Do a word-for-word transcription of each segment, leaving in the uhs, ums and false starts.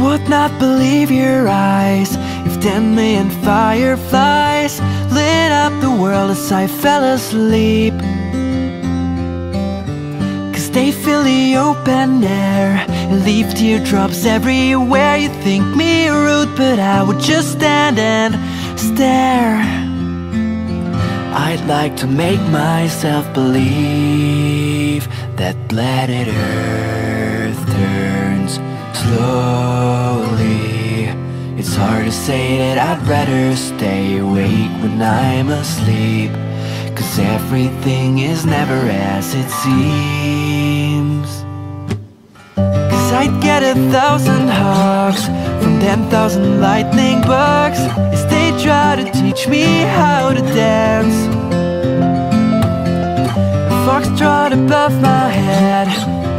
would not believe your eyes if ten million fireflies lit up the world as I fell asleep. Cause they fill the open air and leave teardrops everywhere. You think me rude, but I would just stand and stare. I'd like to make myself believe that planet Earth turns slowly. It's hard to say that I'd rather stay awake when I'm asleep, cause everything is never as it seems. Cause I'd get a thousand hugs from ten thousand lightning bugs as they try to teach me how to dance. Foxtrot above my head,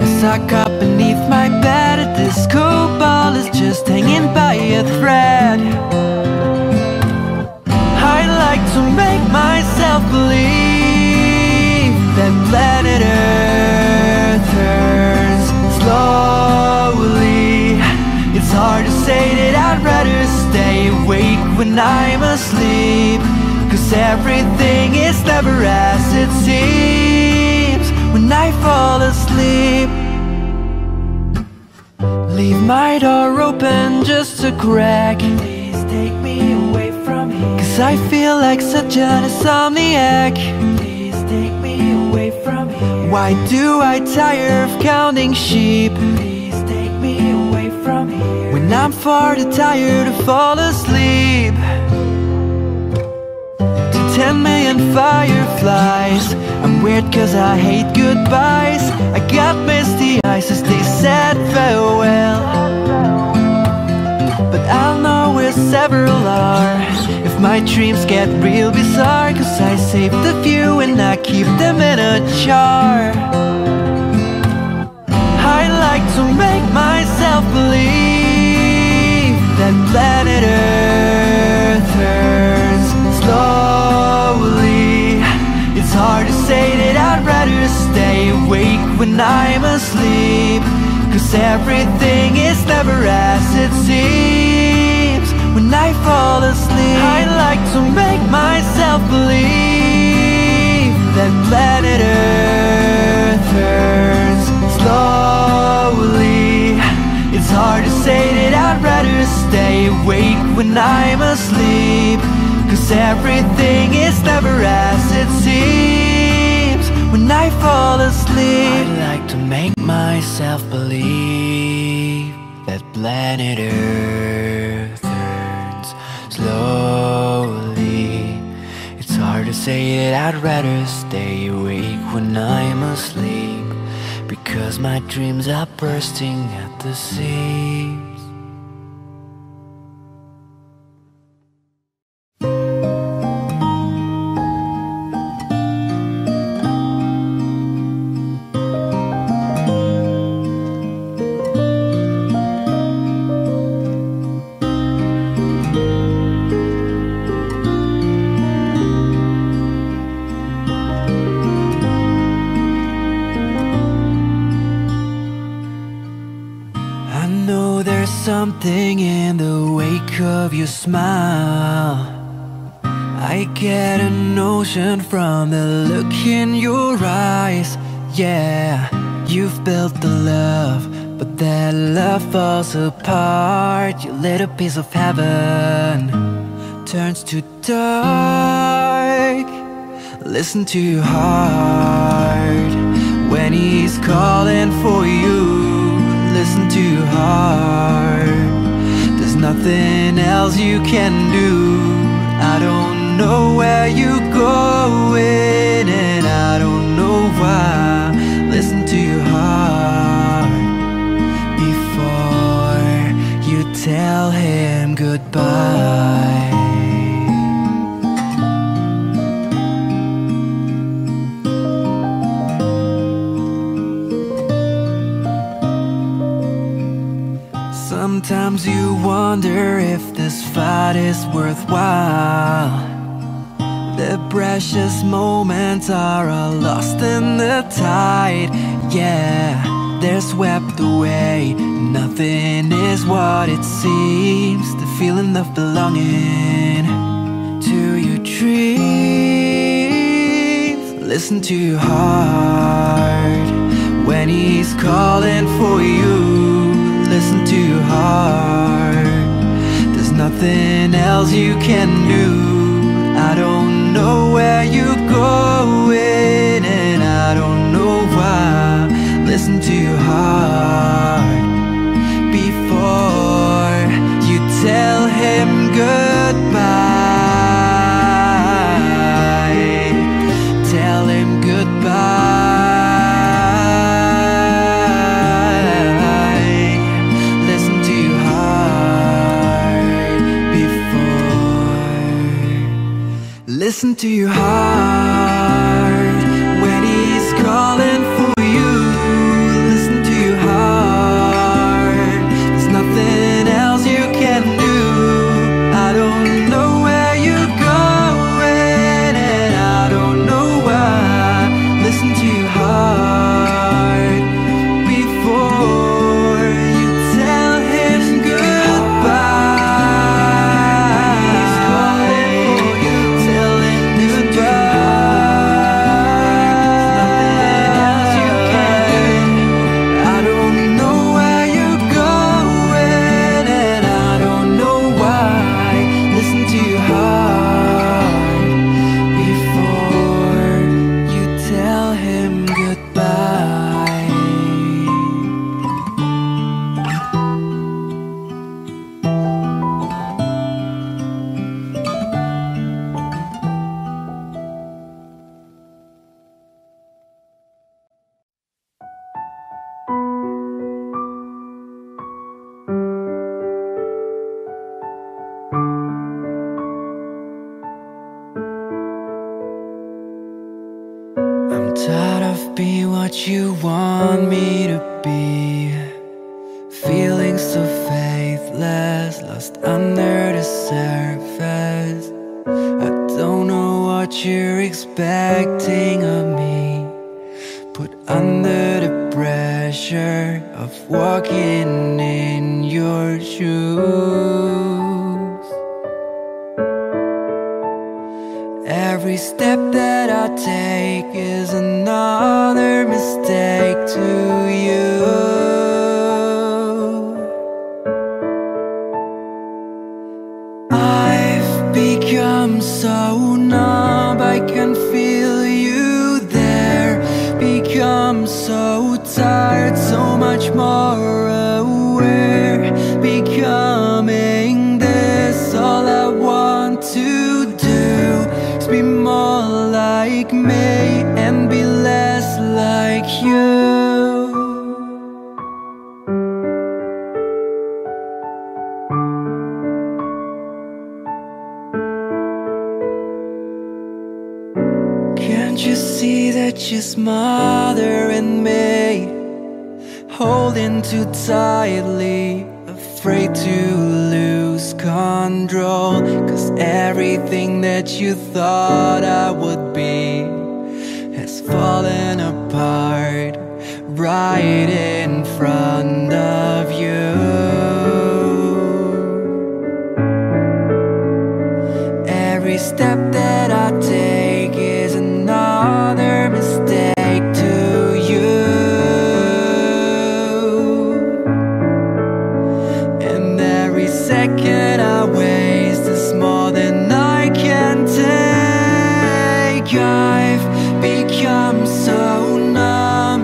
a sock up beneath my bed. A disco ball is just hanging by a thread. I like to make myself believe that planet Earth turns slowly. It's hard to say that I'd rather stay awake when I'm asleep, cause everything is never as it seems when I fall asleep. Leave my door open just a crack. Please take me away from here, cause I feel like such an insomniac. Please take me away from here. Why do I tire of counting sheep? Please take me away from here, when I'm far too tired to fall asleep. To ten million fireflies, I'm weird cause I hate goodbyes. I got misty eyes as they said farewell, but I'll know where several are if my dreams get real bizarre, cause I save the few and I keep them in a jar. I like to make myself believe that planet Earth turns slowly. It's hard to say that I'd rather stay awake when I'm asleep, cause everything is never as it seems when I fall asleep. I like to make myself believe that planet Earth turns slowly. It's hard to say that I'd rather stay awake when I'm asleep, cause everything is never as it seems when I fall asleep. I'd like to make myself believe that planet Earth turns slowly. It's hard to say that I'd rather stay awake when I'm asleep, because my dreams are bursting at the seams. Something in the wake of your smile, I get a notion from the look in your eyes. Yeah, you've built the love, but that love falls apart. Your little piece of heaven turns to dark. Listen to your heart when he's calling for you. Listen to your heart. There's nothing else you can do. I don't know where you're going, and I don't know why. Listen to your heart before you tell him goodbye. Sometimes you wonder if this fight is worthwhile. The precious moments are all lost in the tide. Yeah, they're swept away. Nothing is is what it seems, the feeling of belonging to your dreams. Listen to your heart when he's calling for you. Listen to your heart, there's nothing else you can do. I don't know where you're going and I don't know why. Listen to your heart before you tell him goodbye. Tell him goodbye. Listen to your heart before. Listen to your heart when he's calling for you. Become so numb,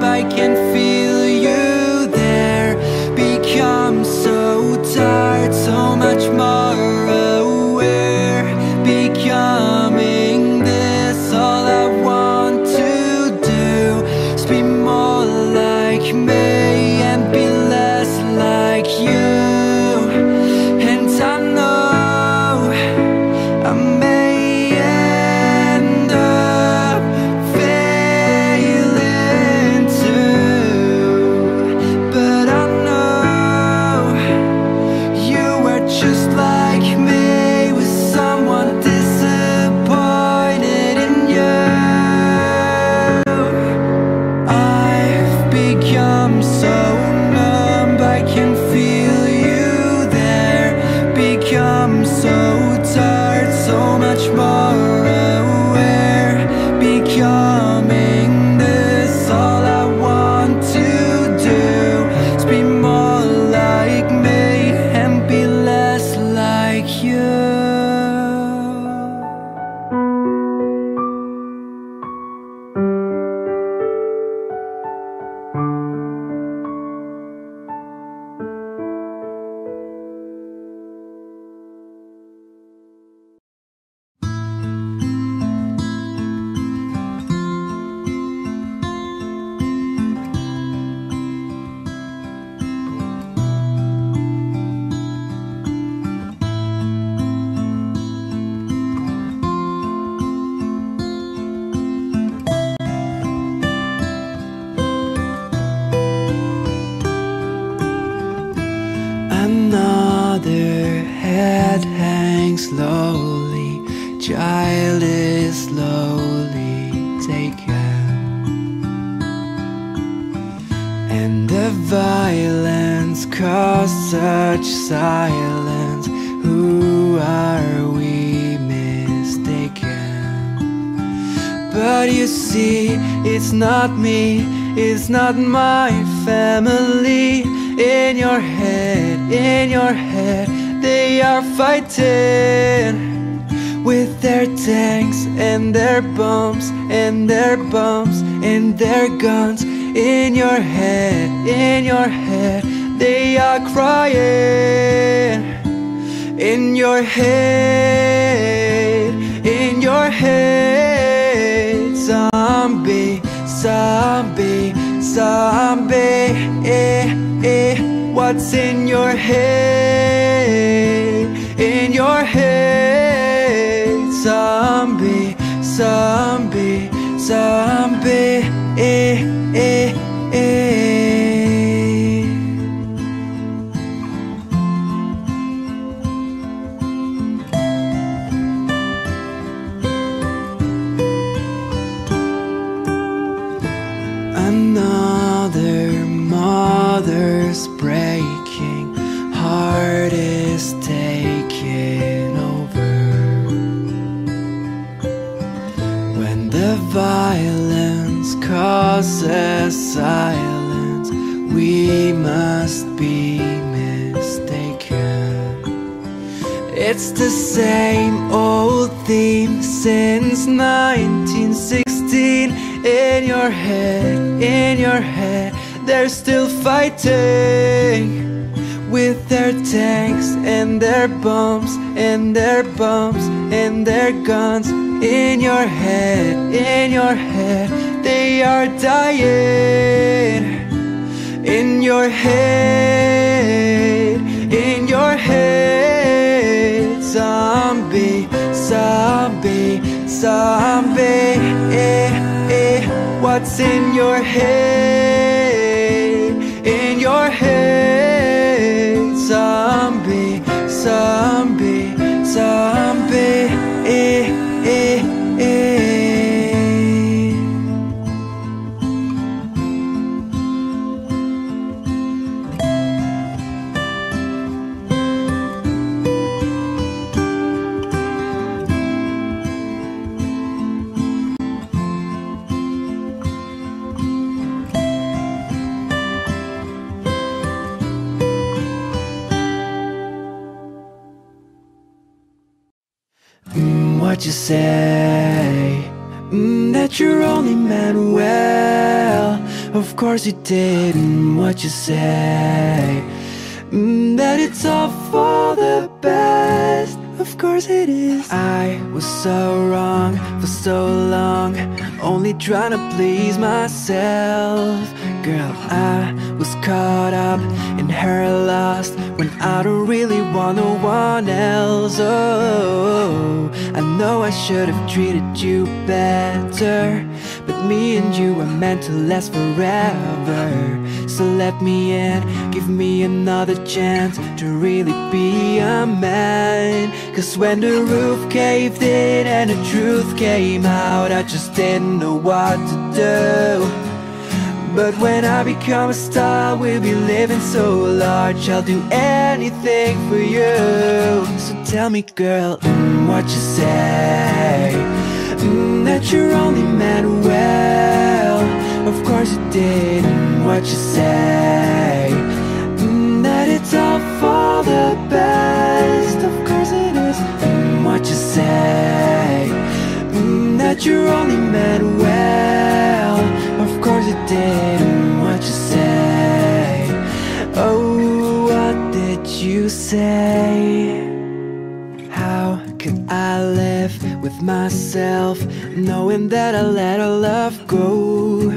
I can feel you there. sinking slowly, child is slowly taken, and the violence caused such silence. Who are we mistaken? But you see, it's not me, it's not my family. In your head, in your head, they are fighting with their tanks and their bombs and their bombs and their guns. In your head, in your head, they are crying. In your head, in your head, zombie, zombie, zombie, eh, eh. What's in your head, in your head, zombie, zombie, zombie, eh, eh, eh. Another mother's breaking heart is taken over when the violence causes silence. We must be mistaken. It's the same old theme since nineteen sixteen. In your head, in your head, they're still fighting with their tanks and their bombs and their bombs and their guns. In your head, in your head, they are dying. In your head, in your head, zombie, zombie, zombie, eh, eh. What's in your head, in your head, zombie, zombie, zombie, eh, eh, eh. What you say, mm, that you're only meant well, of course you did. Mm, what you say, mm, that it's all for the best, of course it is. I was so wrong for so long, only trying to please myself. Girl, I was caught up in her lust when I don't really want no one else. Oh, I know I should have treated you better, but me and you were meant to last forever. So let me in, give me another chance to really be a man. Cause when the roof caved in and the truth came out, I just didn't know what to do. But when I become a star, we'll be living so large. I'll do anything for you. So tell me, girl, mm, what you say, mm, that you're only meant well, of course you did. Mm, what you say, mm, that it's all for the best, of course it is. Mm, what you say, mm, that you're only meant well, of course it did. What you say, oh, what did you say? How could I live with myself knowing that I let our love go?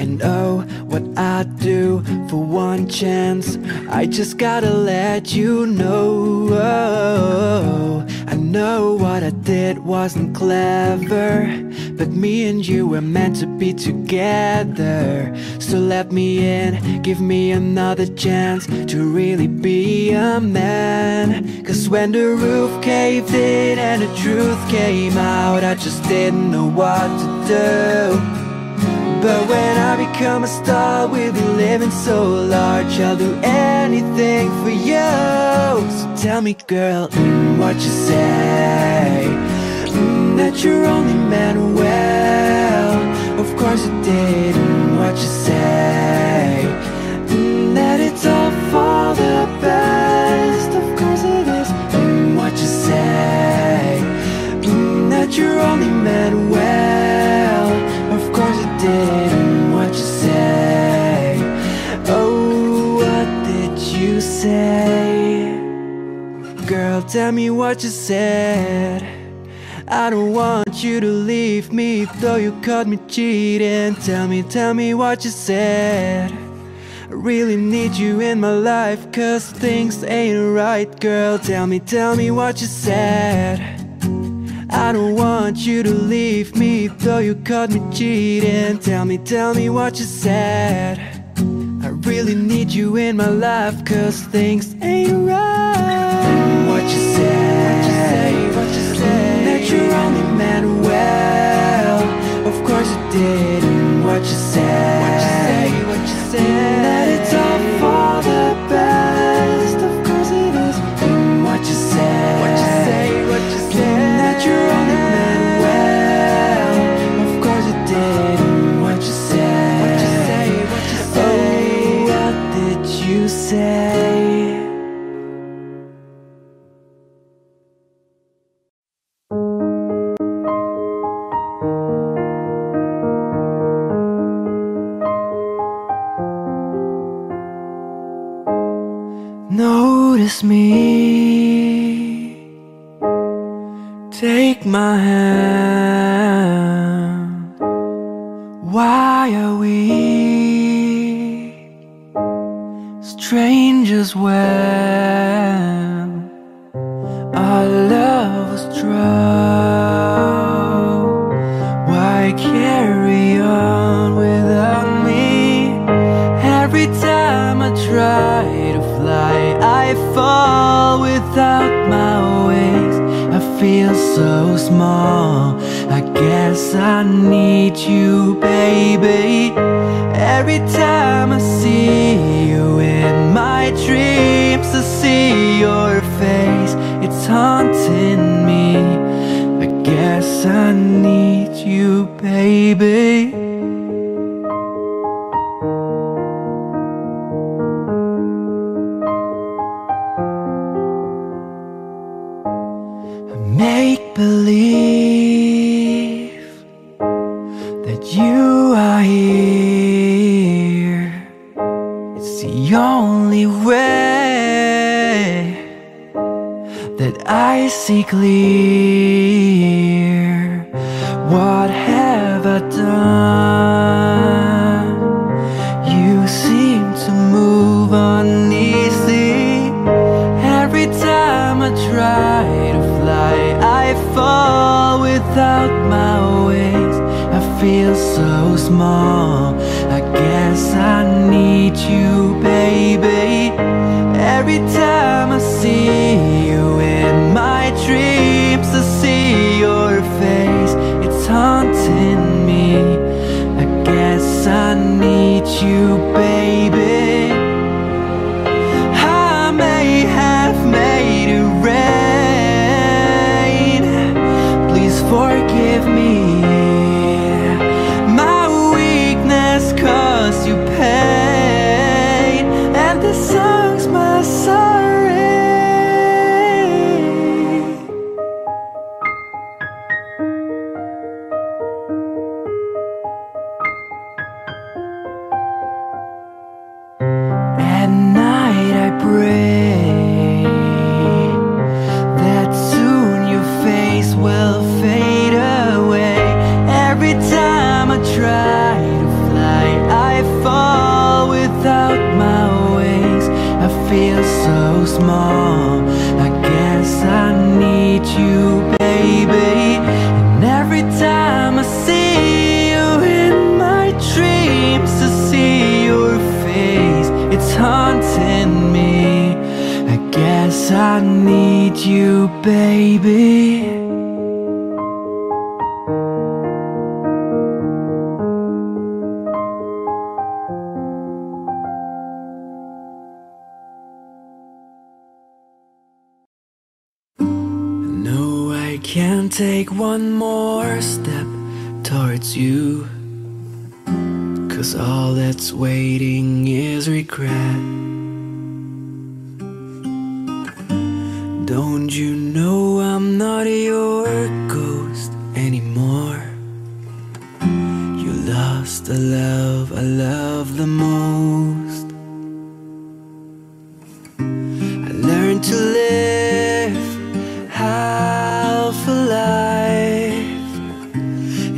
And oh, what I do for one chance, I just gotta let you know. Oh, I know what I did wasn't clever, but me and you were meant to should be together. So let me in, give me another chance to really be a man. Cause when the roof caved in and the truth came out, I just didn't know what to do. But when I become a star, we'll be living so large. I'll do anything for you. So tell me, girl, mm, what you say, mm, that you're only meant well. Of course you did, mm, what you say, mm, that it's all for the best. Of course it is, mm, what you say, mm, that you're only meant well. Of course it did. Girl, tell me what you said. I don't want you to leave me, though you caught me cheating. Tell me, tell me what you said. I really need you in my life, cause things ain't right. Girl, tell me, tell me what you said. I don't want you to leave me, though you caught me cheating. Tell me, tell me what you said. Really need you in my life, cause things ain't right. What you say, what you say, that you're only meant well. Of course you did. What you say, what you say, what you say, that it's all for the best. Of course it is. What you say, what you say, what you say, that you're only meant well. Of course you did. What you say, what you say, what you say. You say notice me, take my hand. Why are we strangers when our love was strong? Why carry on without me? Every time I try to fly, I fall without my wings. I feel so small. I guess I need you, baby. Every time I see you in my dreams, I see your face, it's haunting me. I guess I need you, baby. I make believe that you are here. The only way that I see clear. What have I done? You seem to move uneasily. Every time I try to fly, I fall without my wings. I feel so small. I guess I need you, baby. Every time I see you in my dreams, I see your face, it's haunting me. I guess I need you, baby. I may have made it rain. Please forgive me. You, baby, and every time I see you in 'Cause I need you, baby. No, I can't take one more step towards you, 'cause all that's waiting is regret. Don't you know I'm not your ghost anymore? You lost the love I love the most. I learned to live half a life,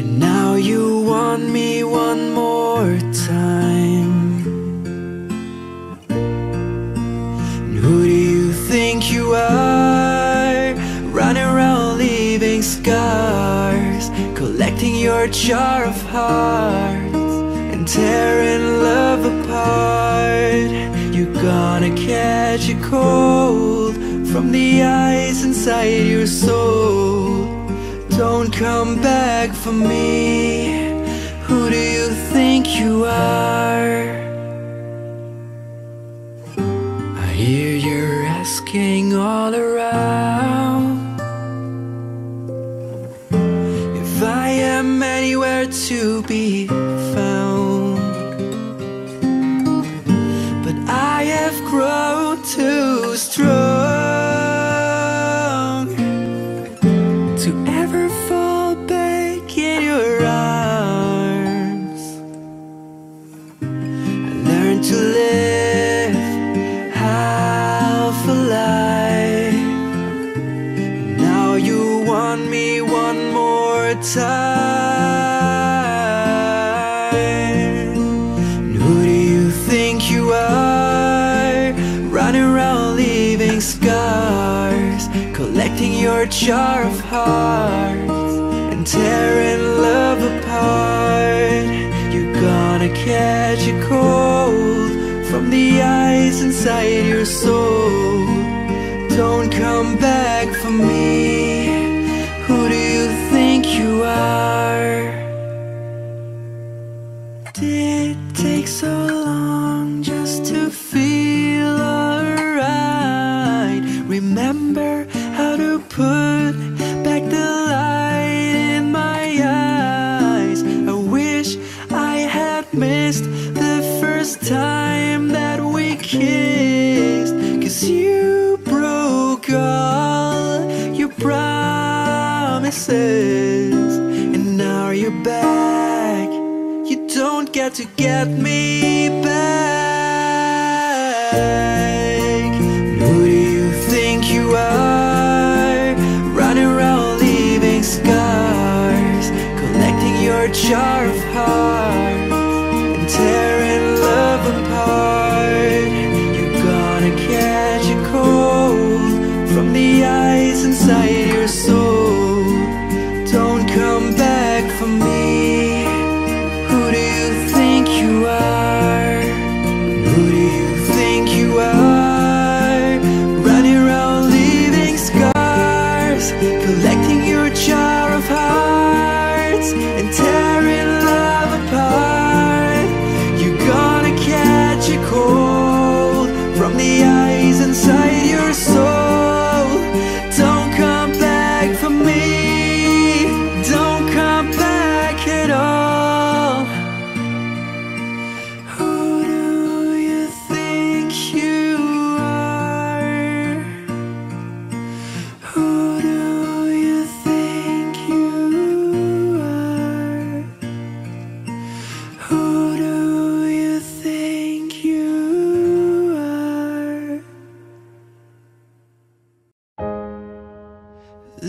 and now you want me one more time. And who do you think you are? Scars, collecting your jar of hearts and tearing love apart. You're gonna catch a cold from the ice inside your soul. Don't come back for me. Who do you think you are? I hear you're asking all around if I am anywhere to be found, but I have grown too strong to ever fall back in your arms. I learned to live half a life, and now you want me one more time. And who do you think you are? Running around leaving scars, collecting your jar of hearts and tearing love apart. You're gonna catch a cold from the ice inside your soul. Don't come back for me. Who do you think you are? Did it take so long just to feel alright? Remember how to put back the light in my eyes. I wish I had missed the first time that we kissed, 'cause you broke all your pride, and now you're back. You don't get to get me back. Who do you think you are? Running around leaving scars, collecting your jar of hearts and tearing love apart. You're gonna catch a cold from the ice inside your soul.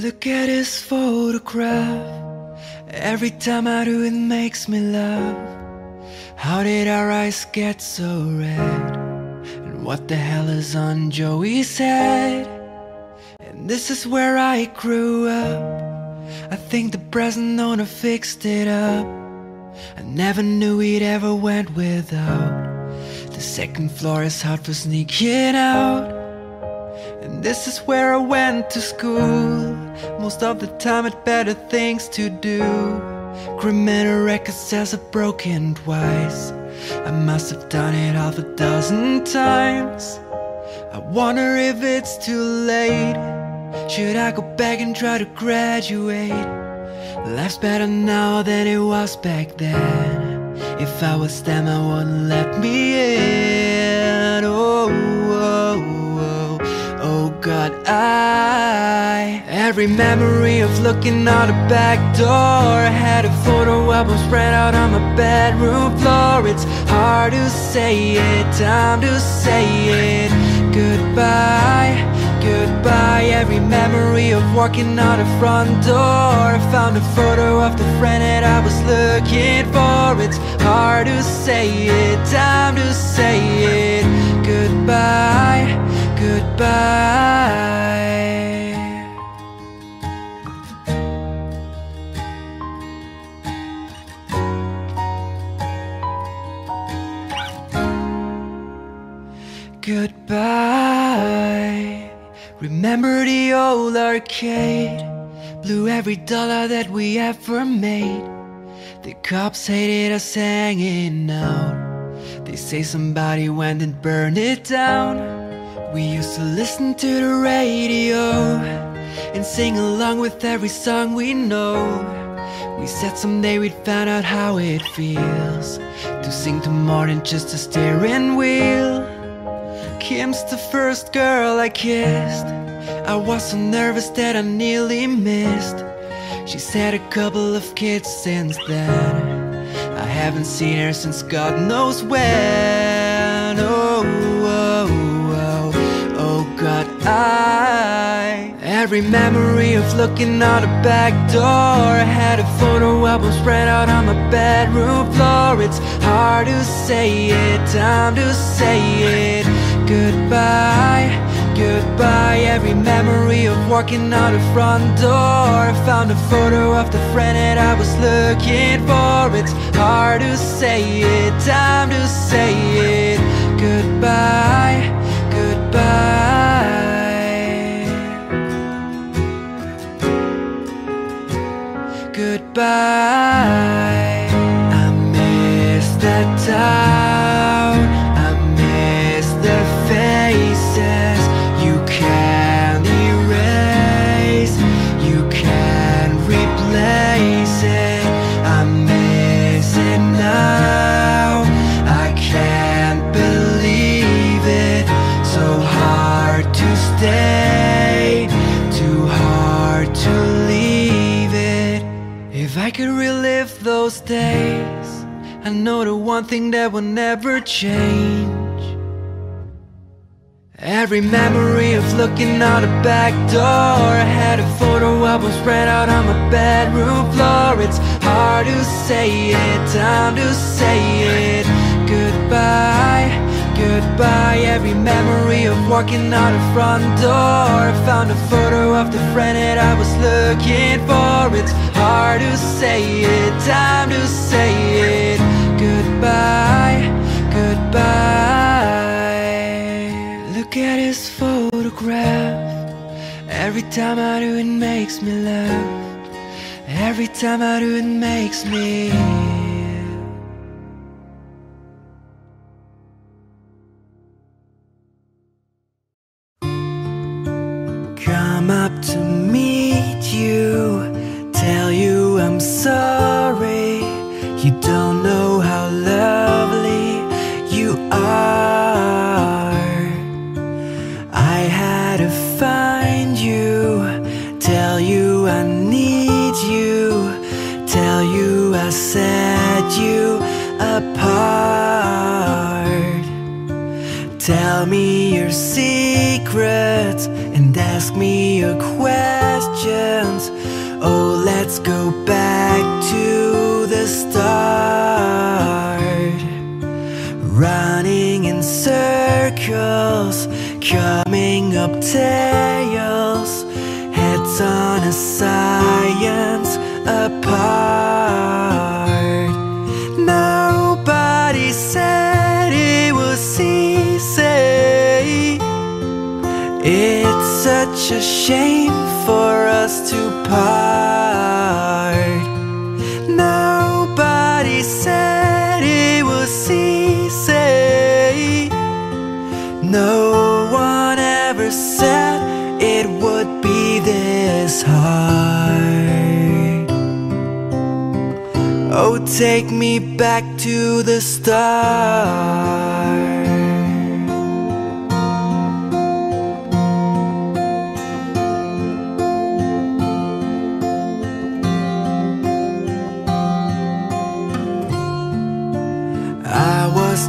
Look at his photograph. Every time I do, it makes me laugh. How did our eyes get so red? And what the hell is on Joey's head? And this is where I grew up. I think the present owner fixed it up. I never knew it ever went without. The second floor is hard for sneaking out. And this is where I went to school. Most of the time had better things to do. Criminal record says I've broken twice. I must have done it half a dozen times. I wonder if it's too late. Should I go back and try to graduate? Life's better now than it was back then. If I was them, I wouldn't let me in. Oh, oh, oh, oh God, I. Every memory of looking out the back door. I had a photo album spread out on my bedroom floor. It's hard to say it, time to say it. Goodbye. Goodbye, every memory of walking out the front door. I found a photo of the friend that I was looking for. It's hard to say it, time to say it. Goodbye, goodbye. Goodbye. Remember the old arcade? Blew every dollar that we ever made. The cops hated us hanging out. They say somebody went and burned it down. We used to listen to the radio and sing along with every song we know. We said someday we'd find out how it feels to sing to more than just a steering wheel. Kim's the first girl I kissed. I was so nervous that I nearly missed. She's had a couple of kids since then. I haven't seen her since God knows when. Oh, oh, oh, oh God, I. Every memory of looking out the back door. I had a photo album spread out on my bedroom floor. It's hard to say it, time to say it. Goodbye, goodbye, every memory of walking out the front door. I found a photo of the friend that I was looking for. It's hard to say it, time to say it. Goodbye, goodbye. Goodbye. I miss that town. Faces you can't erase, you can't replace it. I miss it now, I can't believe it. So hard to stay, too hard to leave it. If I could relive those days, I know the one thing that will never change. Every memory of looking out the back door. I had a photo album spread out on my bedroom floor. It's hard to say it, time to say it. Goodbye, goodbye, every memory of walking out the front door. I found a photo of the friend that I was looking for. It's hard to say it, time to say it. Goodbye, goodbye. Look at his photograph. Every time I do it makes me laugh. Every time I do it makes me It's such a shame for us to part. Nobody said it was easy. No one ever said it would be this hard. Oh, take me back to the start.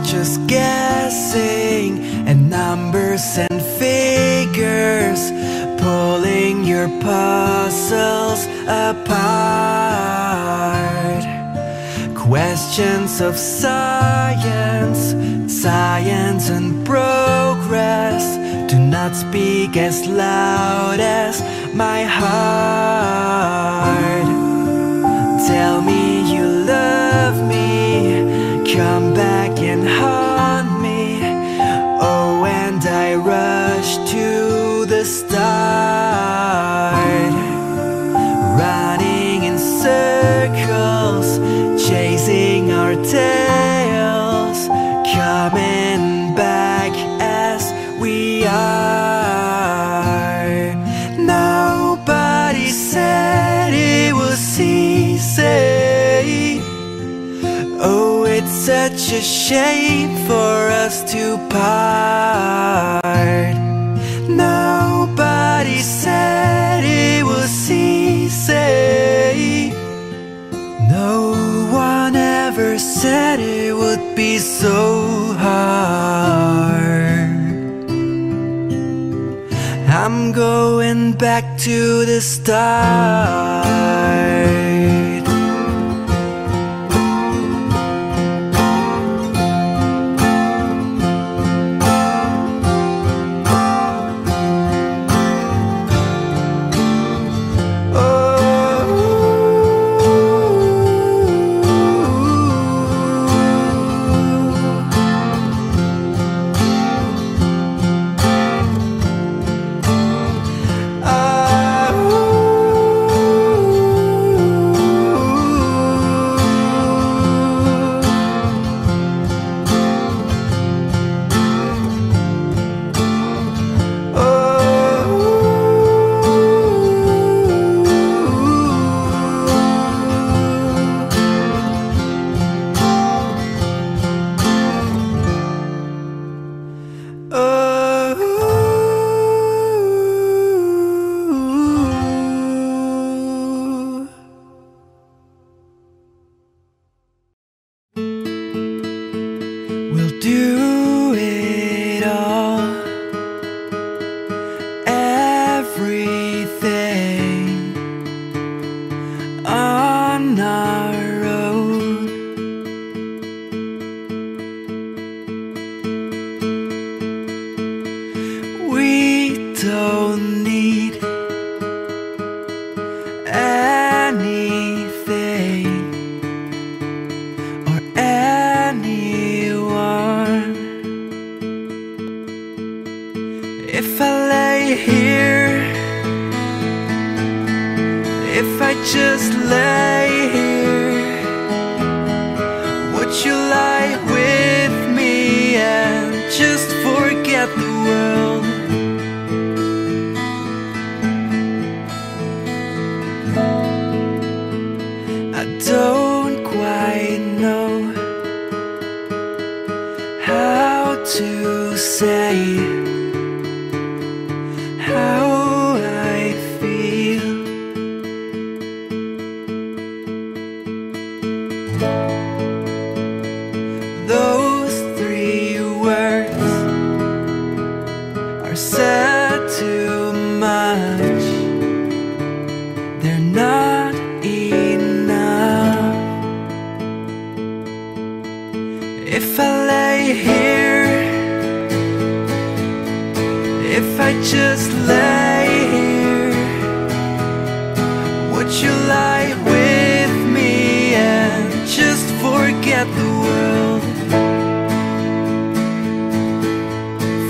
Just guessing at numbers and figures, pulling your puzzles apart. Questions of science, science and progress do not speak as loud as my heart. Tell me you love me, come back and haunt me. Oh, and I rush to the start, running in circles, chasing our tails, coming back as we are. Nobody said it was easy. Oh, it's such a shame for us to part. Nobody said it was easy. No one ever said it would be so hard. I'm going back to the start.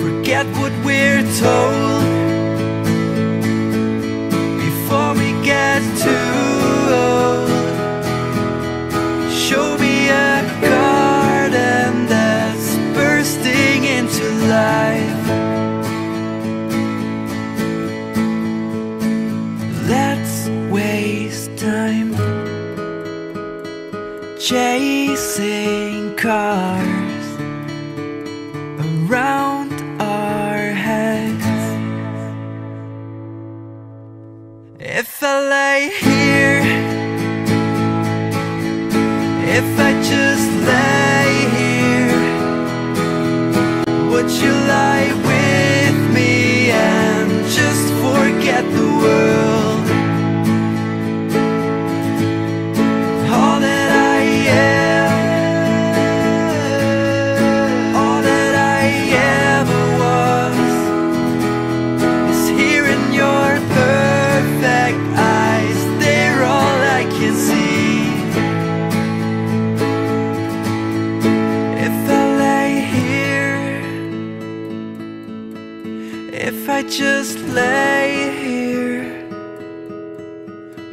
Forget what we're told. If I just lay here,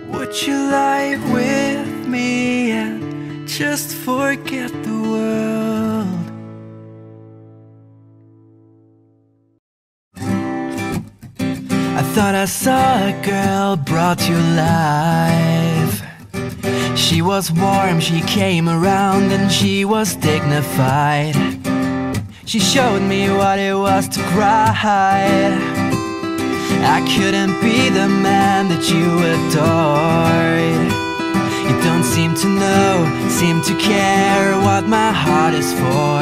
would you lie with me and just forget the world? I thought I saw a girl brought to life. She was warm, she came around, and she was dignified. She showed me what it was to cry. I couldn't be the man that you adored. You don't seem to know, seem to care what my heart is for.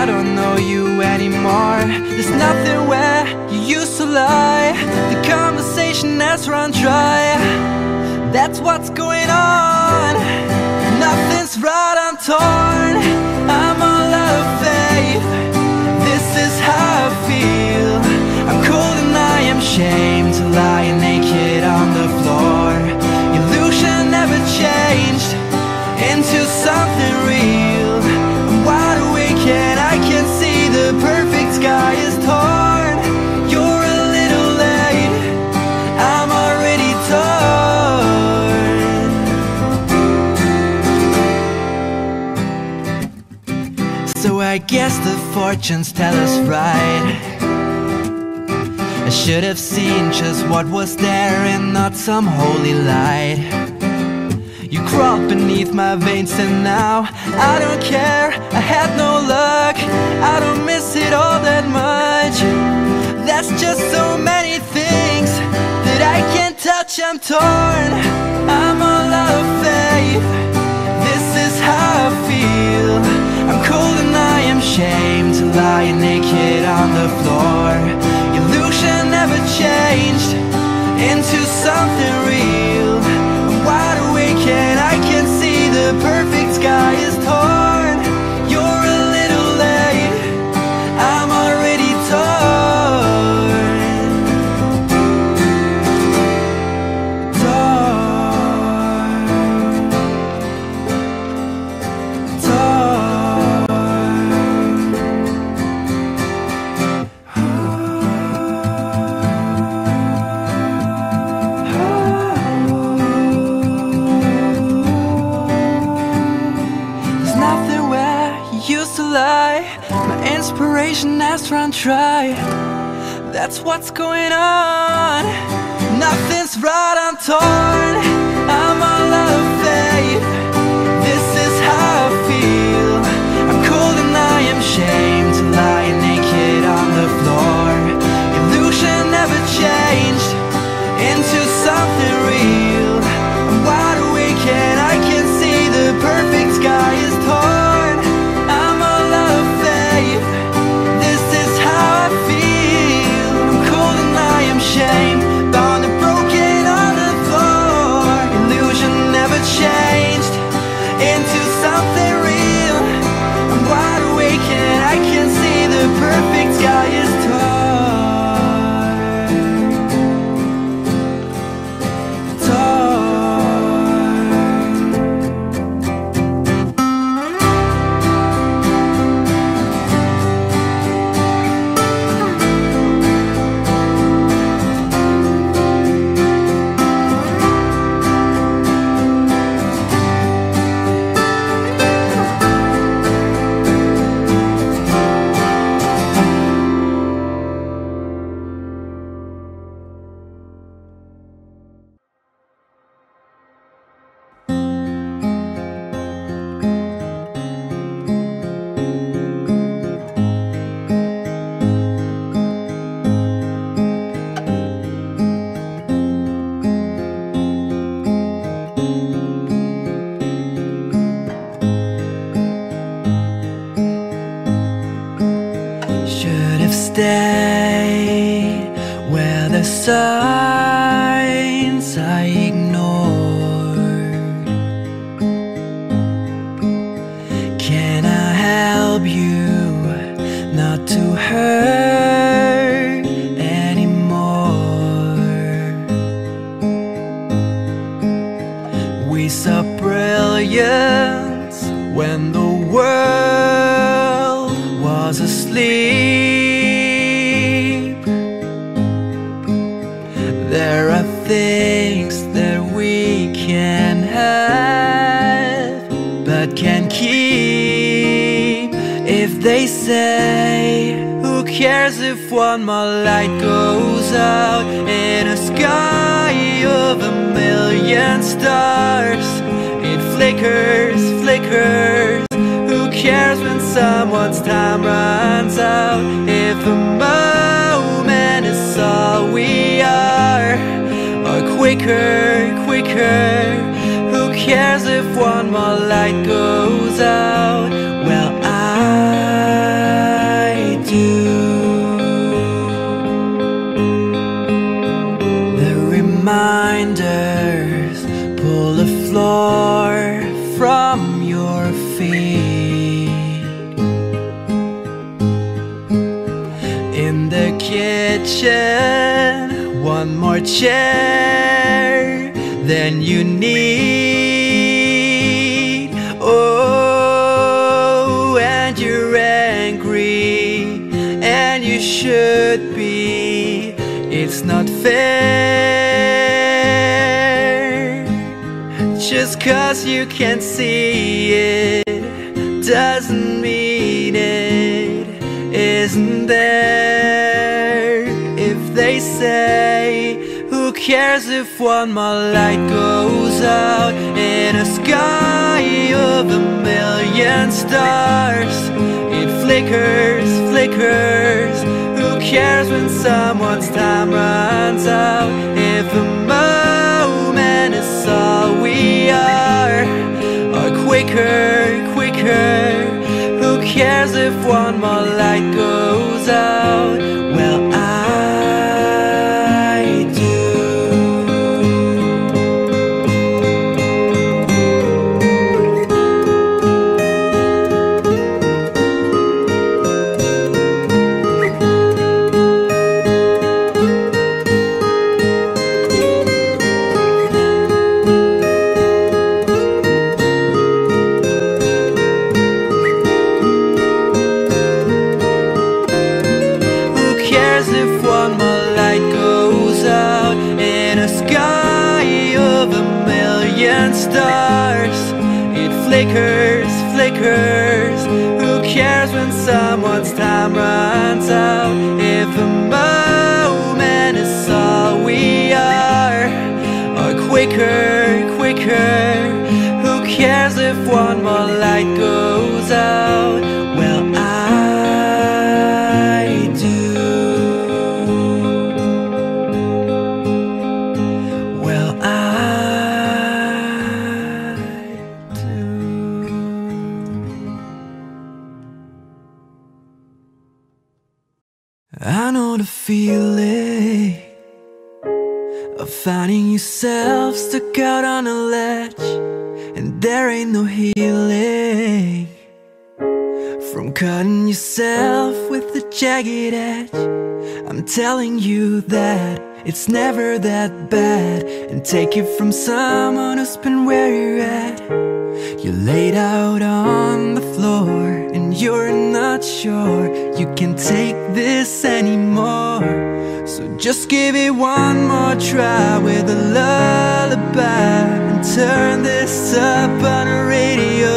I don't know you anymore. There's nothing where you used to lie. The conversation has run dry. That's what's going on. Nothing's right, I'm torn. I'm on faith, this is how I feel. I'm cold and I am shamed, lying naked on the floor. Illusion never changed into something real. I'm wide awake and I can see the perfect sky is torn. You're a little late, I'm already torn. So I guess the fortunes tell us right. I should have seen just what was there and not some holy light. You crawled beneath my veins and now I don't care, I had no luck. I don't miss it all that much. That's just so many things that I can't touch, I'm torn. I'm all out of faith, this is how I feel. I'm cold and I am shamed, lying naked on the floor. Illusion never changed into something real. I'm wide awake and I can see the perfect sky is torn. You're a little late, I'm already torn. Torn. Torn. My inspiration has run dry. That's what's going on. Nothing's right, I'm torn. I'm all out of faith, this is how I feel. I'm cold and I am shamed, lying naked on the floor. Illusion never changed into something real. I'm wide awake and I can see the perfect sky is torn. Shame, bound and broken on the floor. Illusion never changed into something real. I'm wide awake and I can see the perfect sky is asleep. day. Who cares if one more light goes out in a sky of a million stars? It flickers, flickers. Who cares when someone's time runs out? If a moment is all we are, or quicker, quicker. Who cares if one more light goes out? Well, I do. The reminders pull the floor from your feet. In the kitchen, one more chair than you need. Should be. It's not fair. Just cause you can't see it doesn't mean it isn't there. If they say, who cares if one more light goes out in a sky of a million stars? It flickers, flickers. Who cares when someone's time runs out? If a moment is all we are, or quicker, quicker. Who cares if one more light goes out? Well, I do. Flickers, flickers. Who cares when someone's time runs out? If a moment is all we are, or quicker, quicker. Who cares if one more light goes out? Well, I do. Well, I I know the feeling of finding yourself stuck out on a ledge, and there ain't no healing from cutting yourself with the jagged edge. I'm telling you that it's never that bad, and take it from someone who's been where you're at. You're laid out on the floor and you're not sure you can take this anymore. So just give it one more try with a lullaby, and turn this up on a radio.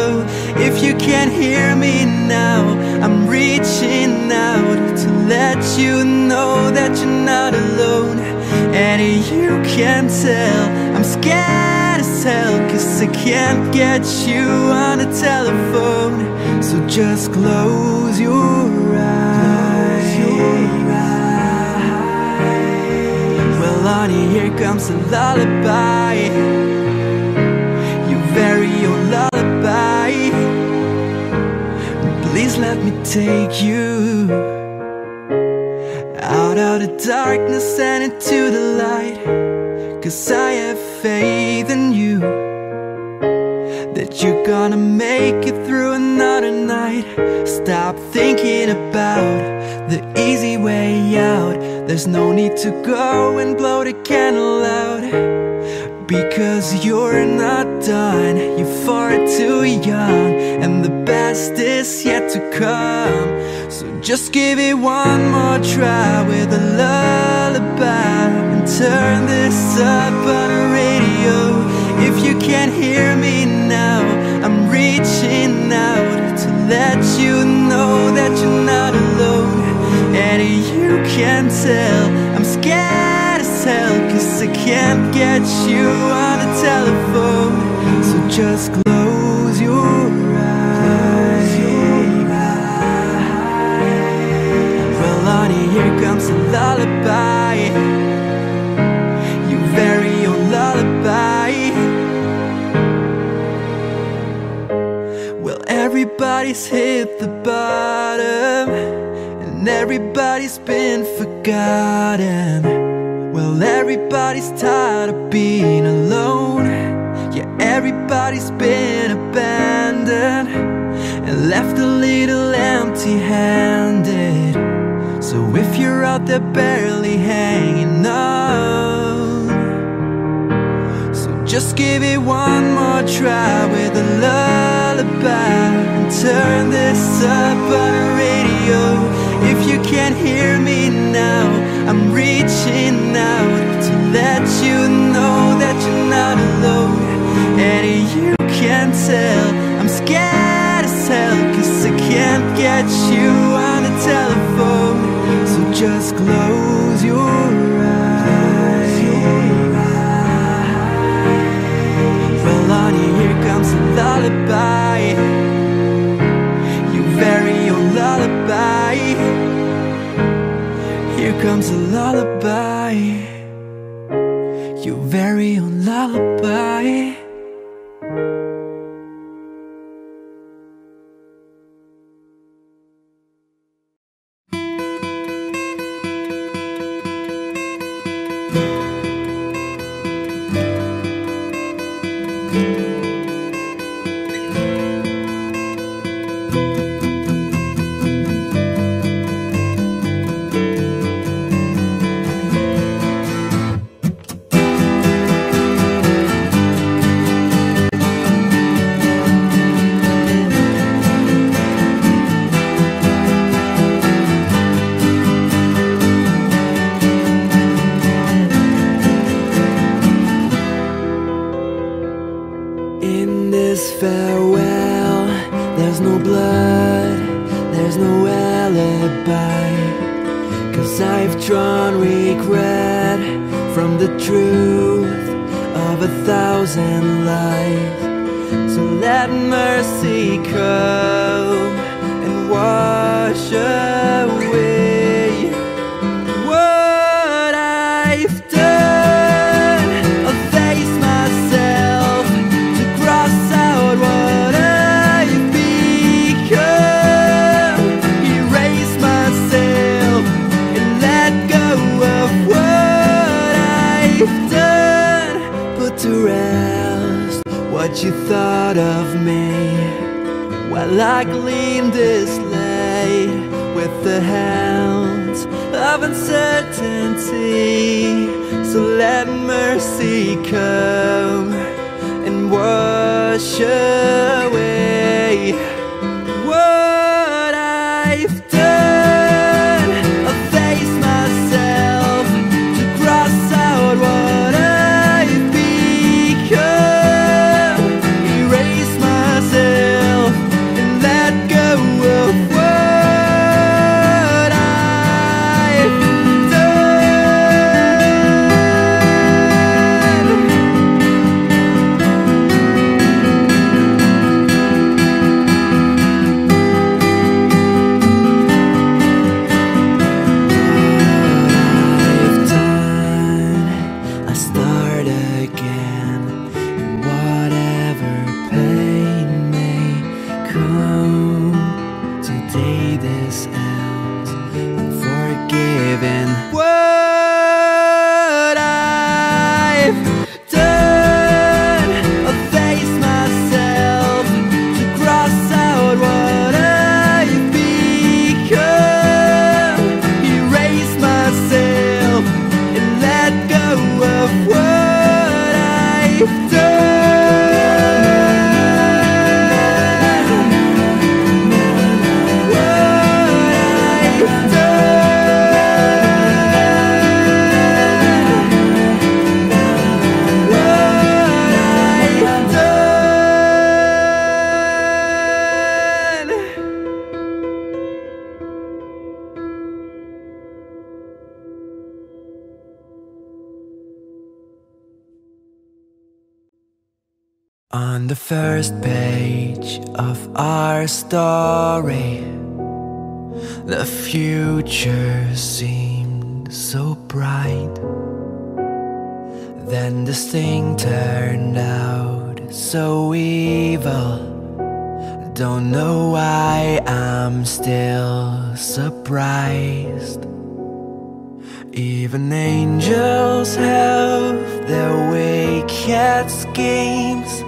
If you can't hear me now, I'm reaching out to let you know that you're not alone. And you can tell I'm scared as hell, cause I can't get you on the telephone. So just close your eyes, close your eyes. Well, honey, here comes a lullaby, your very own lullaby. Please let me take you out of the darkness and into the light, cause I have faith in you that you're gonna make it through another night. Stop thinking about the easy way out. There's no need to go and blow the candle out, because you're not done, you're far too young, and the best is yet to come. So just give it one more try with a lullaby, and turn this up on a radio. If you can't hear me now, I'm reaching out to let you know that you're not can't tell. I'm scared as hell, cause I can't get you on the telephone. So just close your eyes, close your eyes. Well honey, here comes a lullaby, your very own lullaby. Well everybody's hit the bottom, everybody's been forgotten. Well, everybody's tired of being alone. Yeah, everybody's been abandoned and left a little empty-handed. So if you're out there barely hanging on, so just give it one more try with a lullaby and turn this up on radio. If you can't hear me now, I'm reaching out to let you know that you're not alone. And you can't tell, I'm scared as hell, cause I can't get you on the telephone. So just close your eyes, well honey, here comes a lullaby, your very own lullaby. Here comes a lullaby, your very own lullaby. On the first page of our story, the future seemed so bright. Then this thing turned out so evil. Don't know why I'm still surprised. Even angels have their wicked schemes,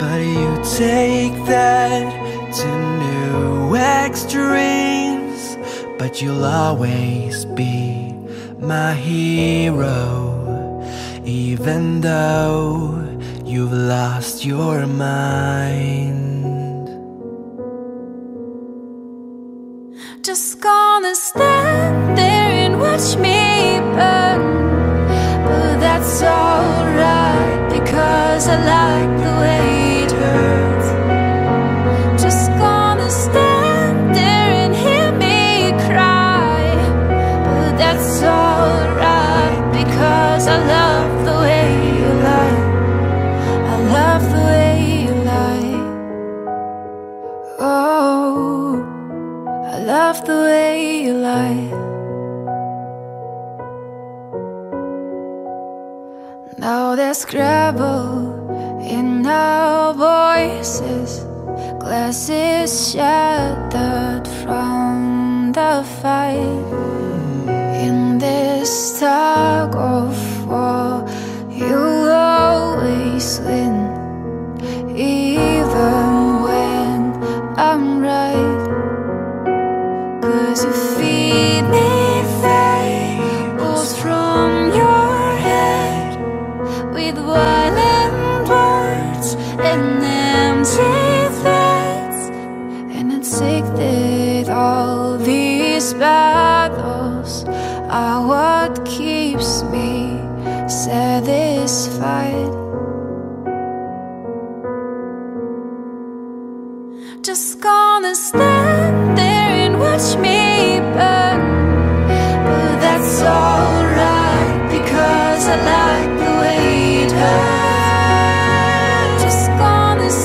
but you take that to new extremes. But you'll always be my hero, even though you've lost your mind. Just gonna stand there and watch me burn, but that's alright because I like the way. Just gonna stand there and hear me cry, but that's alright because I love the way you lie. I love the way you lie. Oh, I love the way you lie. Now there's gravel in our voices, glasses shattered from the fight. In this tug of war, you'll always win, even when I'm right. Cause you feed me fables from your head with violence and empty threats, and I'd take that all these battles are what keeps me satisfied. Just gonna stand there and watch me burn, but that's alright because I like the way it hurts.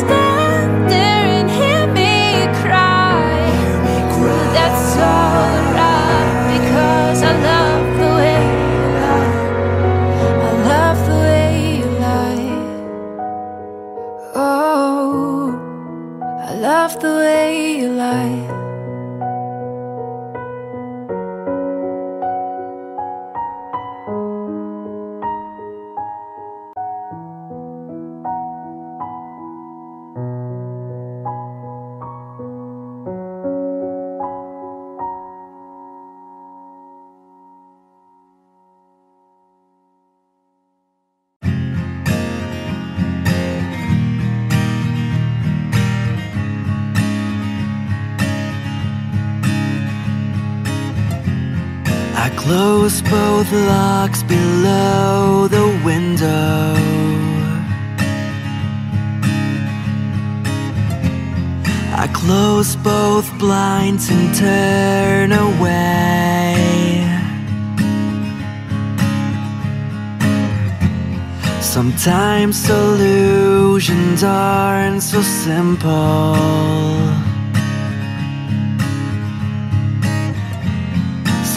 Stand there and hear me cry, hear me cry. That's alright because I love the way you lie. I love the way you lie. Oh, I love the way you lie. Close both locks below the window. I close both blinds and turn away. Sometimes solutions aren't so simple.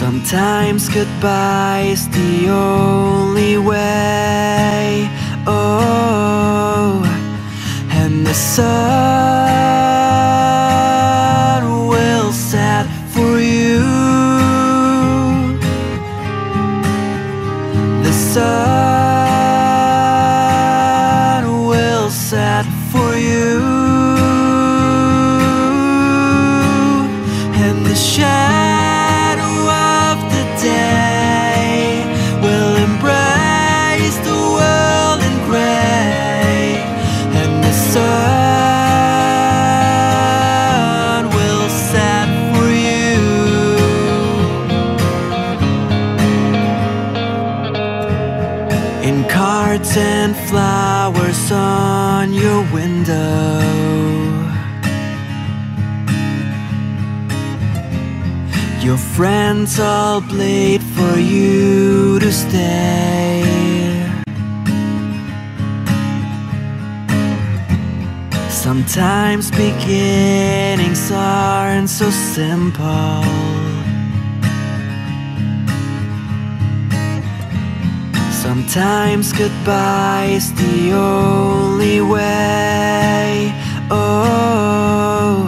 Sometimes goodbye's the only way. Oh, and the sun will set for you. The sun will set for you, and the shadow and flowers on your window. Your friends all plead for you to stay. Sometimes beginnings aren't so simple. Sometimes goodbye is the only way. Oh,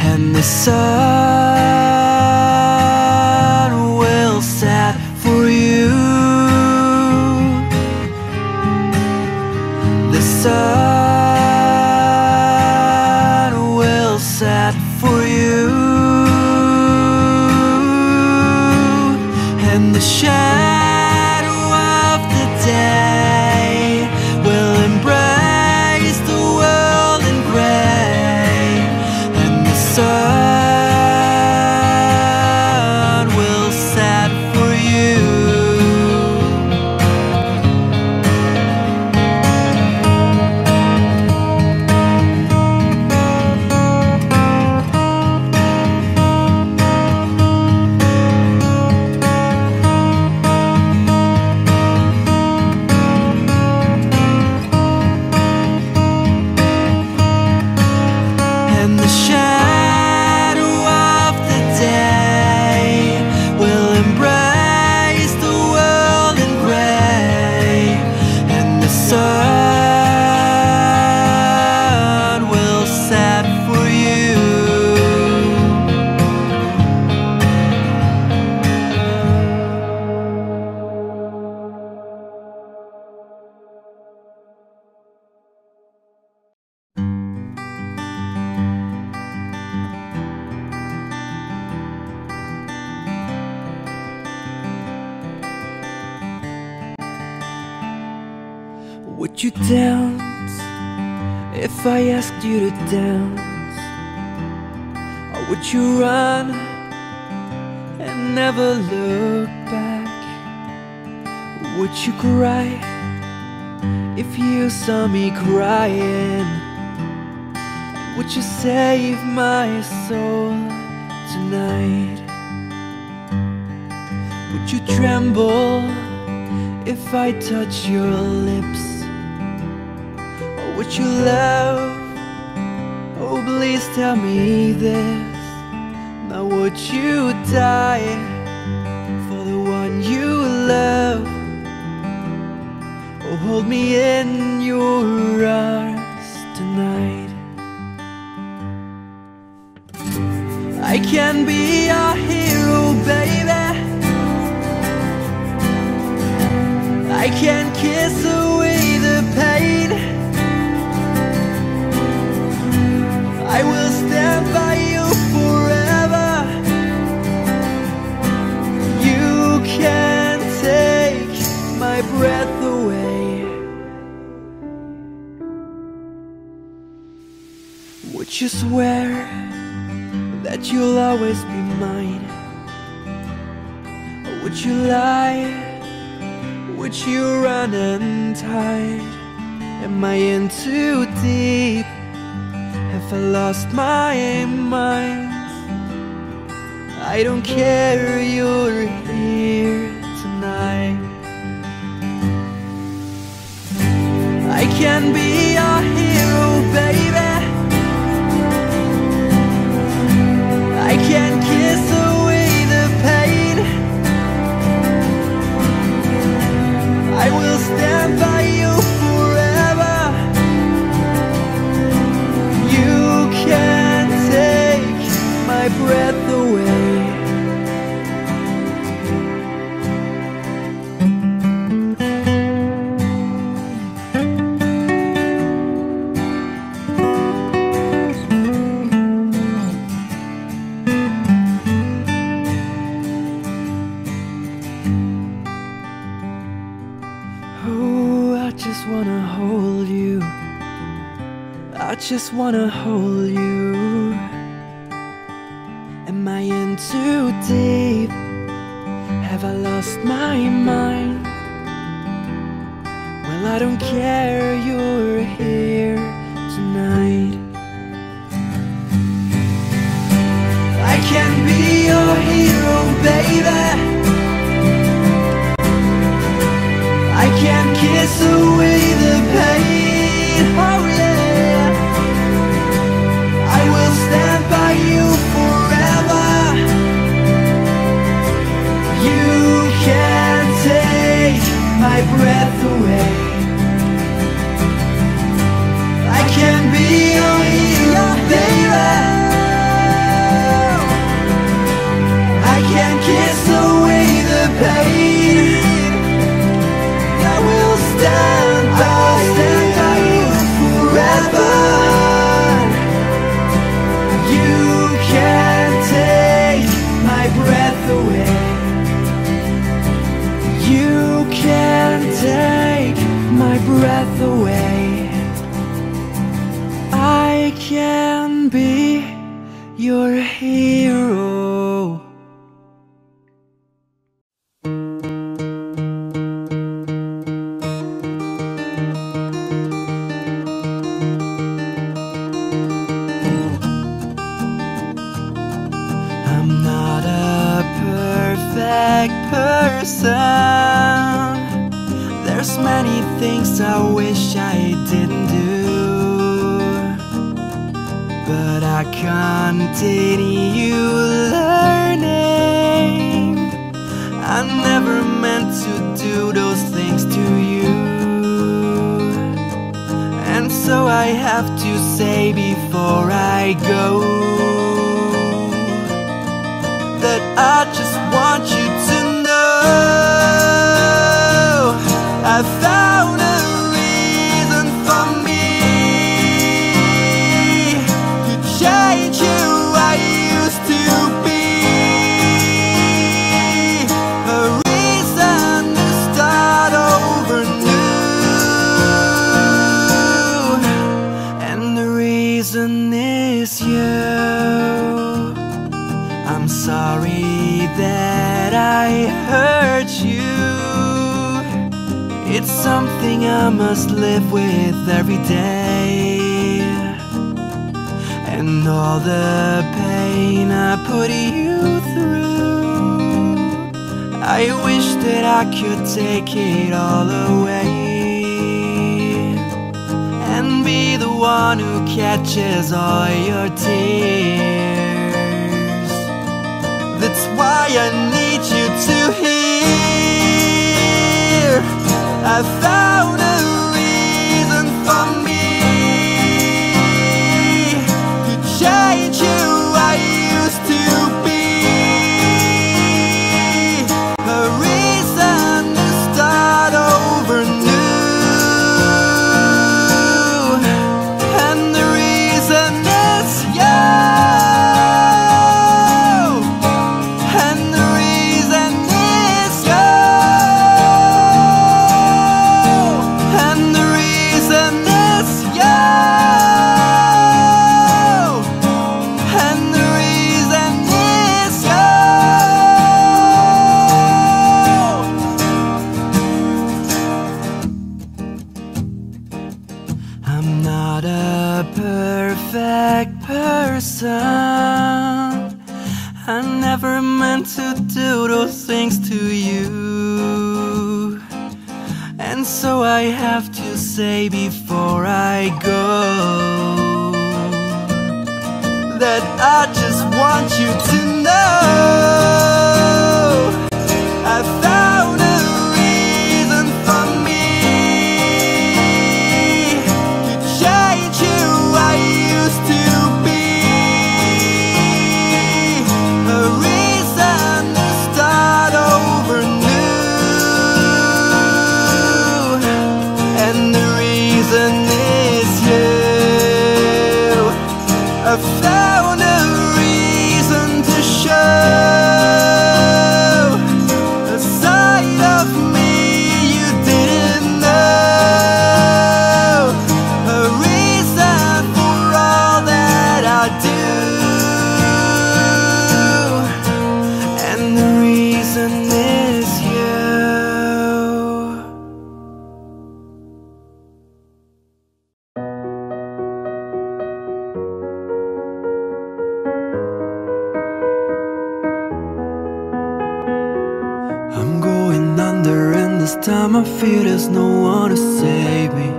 and the sun will set for you. The sun for you, and the shadow of the day will embrace the world in gray, and the sun will set for you. Would you dance if I asked you to dance? Or would you run and never look back? Would you cry if you saw me crying? Would you save my soul tonight? Would you tremble if I touch your lips? Would you love? Oh, please tell me this. Now would you die for the one you love? Oh, hold me in your arms tonight. I can be your hero, baby. I can kiss away the pain. I will stand by you forever. You can take my breath away. Would you swear that you'll always be mine? Or would you lie? Would you run and hide? Am I in too deep? If I lost my mind, I don't care, you're here tonight. I can be your hero, baby. I can kiss away the pain. I will stand by you forever. Can't take my breath away. Oh, I just wanna hold you. I just wanna hold you. Am I in too deep? Have I lost my mind? Well, I don't care, you're here tonight. I can be your hero, baby. I can kiss away the pain. Oh, yeah. can take my breath away. I can be only your baby. I can kiss away the pain. I will stand by you forever. You can take my breath away. You can take my breath away. I can be your hero. I'm not a perfect person. Many things I wish I didn't do, but I continue learning. I never meant to do those things to you, and so I have to say before I go that I just want you to know I found a reason for me to change who I used to be. A reason to start over new, and the reason is you. I'm sorry that I hurt you. It's something I must live with every day, and all the pain I put you through, I wish that I could take it all away and be the one who catches all your tears. That's why I need you to hear I found a reason for me to change who I used to be. A reason to start over new, and the reason is you, and the reason is you. I never meant to do those things to you, and so I have to say before I go that I just want you to know I found a reason for me to change who I used to. I fear there's no one to save me.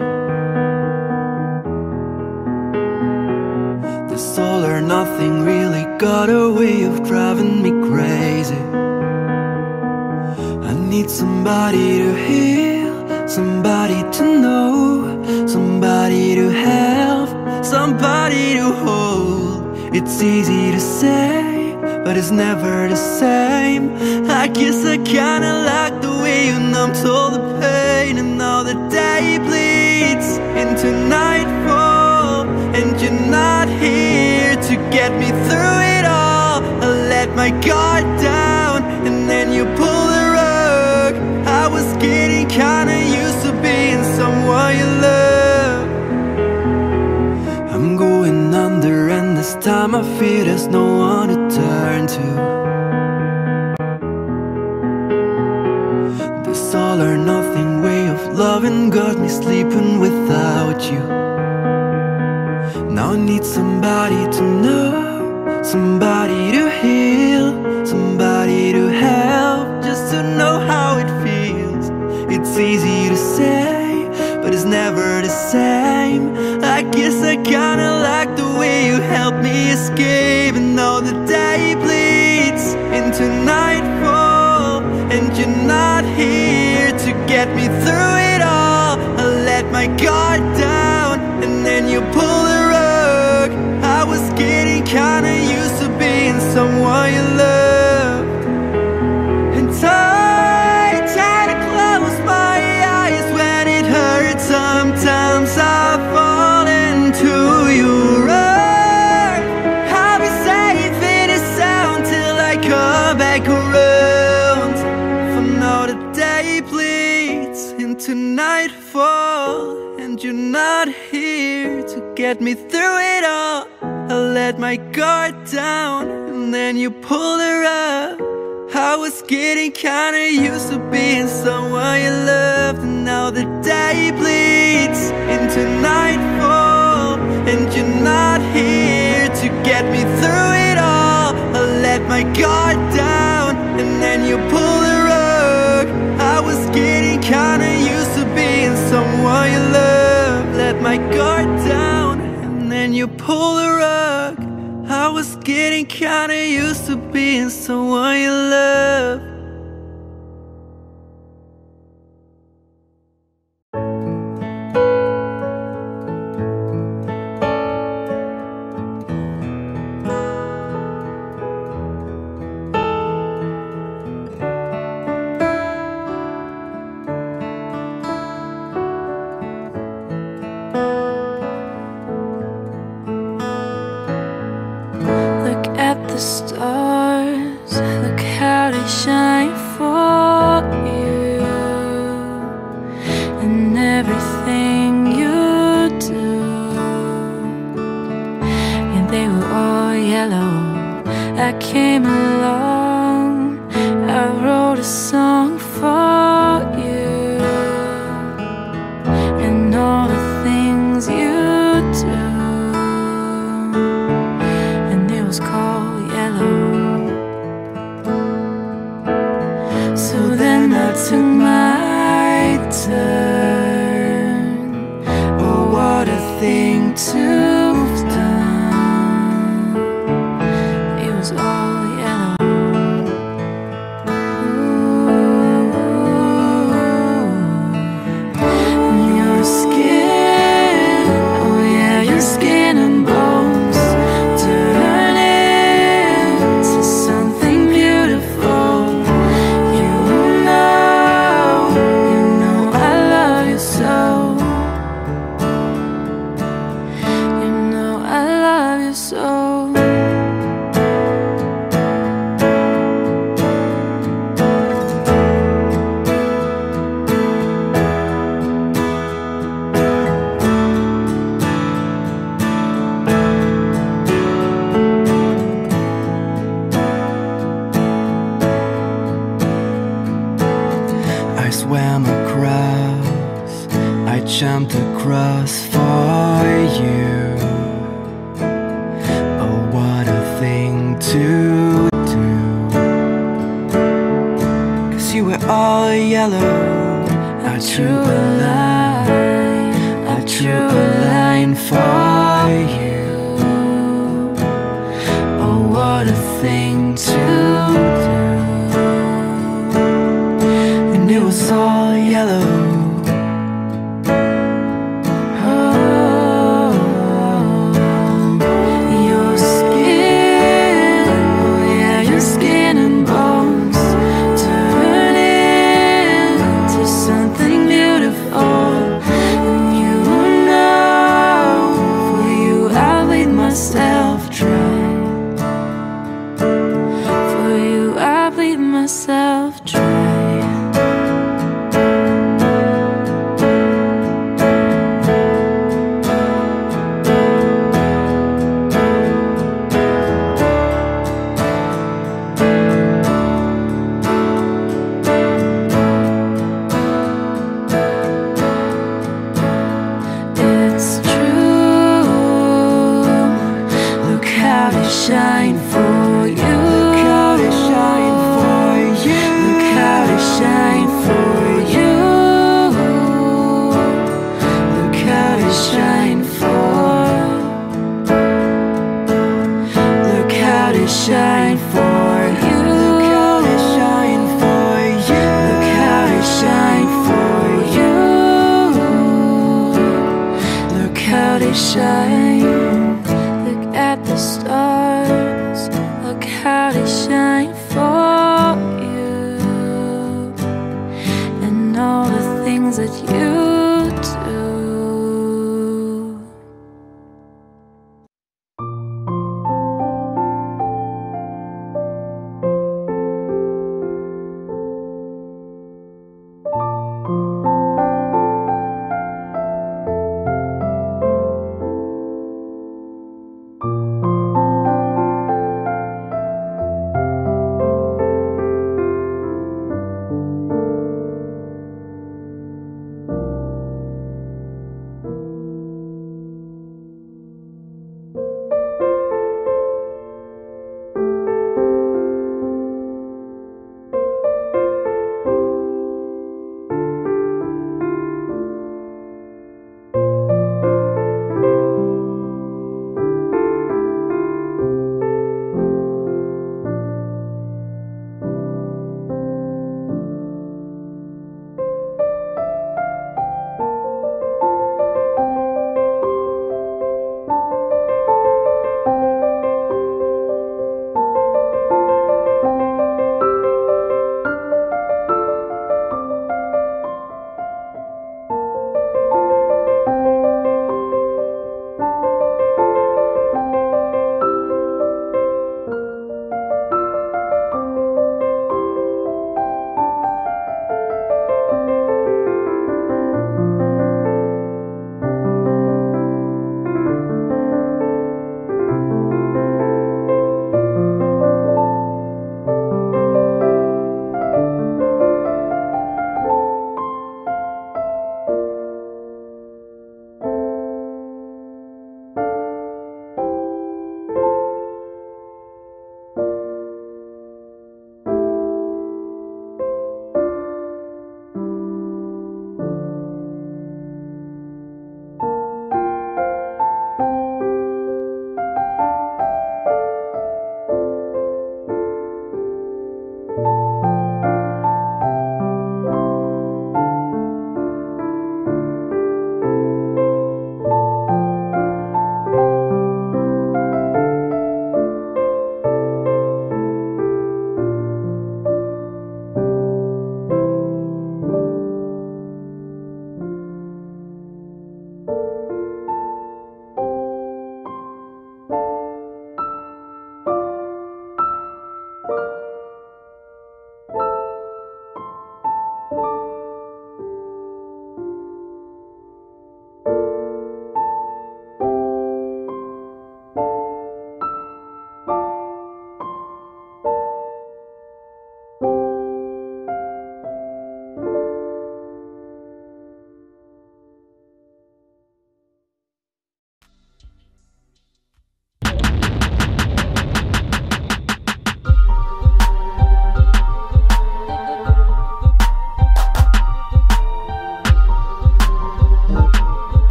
This all or nothing really got a way of driving me crazy. I need somebody to hear, somebody to know, somebody to have, somebody to hold. It's easy to say, but it's never the same. I guess I kinda like the way you numbed all the pain, and now the day bleeds into nightfall, and you're not here to get me through it all. I let my guard down, and then you pull the rug. I was getting kinda used to being someone you love. I'm going under, and this time I feel there's no one to turn to. This all or nothing way of loving got me sleeping without you. Now I need somebody to know, somebody to heal, somebody to help, just to know how it feels. It's easy to say, but it's never the same. I guess I kinda like the way you helped me escape, and now the day bleeds into nightfall, and you're not here to get me through it all. I let my guard down, and then you pull the rug. I was getting kinda used to being someone you loved. And I try to close my eyes when it hurts. Sometimes I fall into your rug. I'll be safe in the sound till I come back around. For now the day bleeds into nightfall, and you're not here to get me through it all. I let my guard down, and then you pulled her up. I was getting kinda used to being someone you loved, and now the day bleeds into nightfall, and you're not here to get me through it all. I let my guard down, and then you pulled her up. I was getting kinda used to being someone you love. Let my guard down, and then you pull the rug. I was getting kinda used to being someone you love. What a thing to do. and it was all yellow. Oh, your skin, oh yeah, your skin and bones turning into something beautiful. And you know, for you I made myself try. For you I made myself try. It's true. Look how they shine for you. Look how they shine for you. Look how they shine for you. Look how they shine for. Look how they shine for you. Look how they shine for you. Look how they shine for you. How they shine, look at the stars, look how they shine for you, and all the things that you